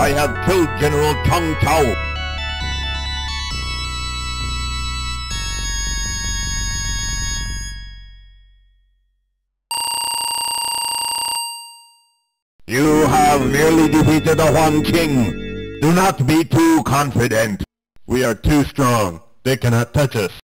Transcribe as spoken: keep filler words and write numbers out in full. I have killed General Chung Tao. You have merely defeated the Huang King. Do not be too confident. We are too strong. They cannot touch us.